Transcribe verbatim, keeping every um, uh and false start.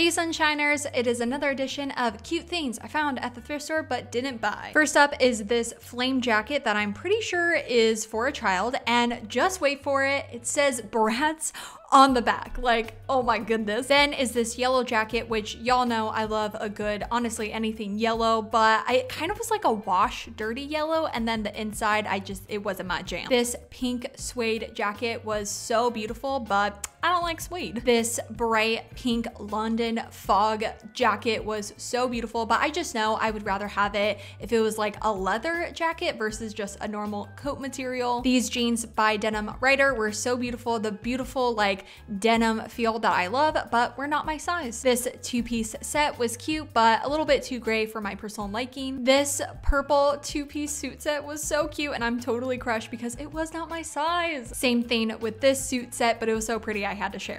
Hey Sunshiners, it is another edition of cute things I found at the thrift store but didn't buy. First up is this flame jacket that I'm pretty sure is for a child, and just wait for it, it says Bratz on the back. Like, oh my goodness. Then is this yellow jacket, which y'all know I love a good, honestly anything yellow, but I kind of was like a wash dirty yellow, and then the inside, I just, it wasn't my jam. This pink suede jacket was so beautiful, but I don't like suede. This bright pink London Fog jacket was so beautiful, but I just know I would rather have it if it was like a leather jacket versus just a normal coat material. These jeans by Denim Rider were so beautiful. The beautiful like denim feel that I love, but were not my size. This two-piece set was cute, but a little bit too gray for my personal liking. This purple two-piece suit set was so cute, and I'm totally crushed because it was not my size. Same thing with this suit set, but it was so pretty I had to share.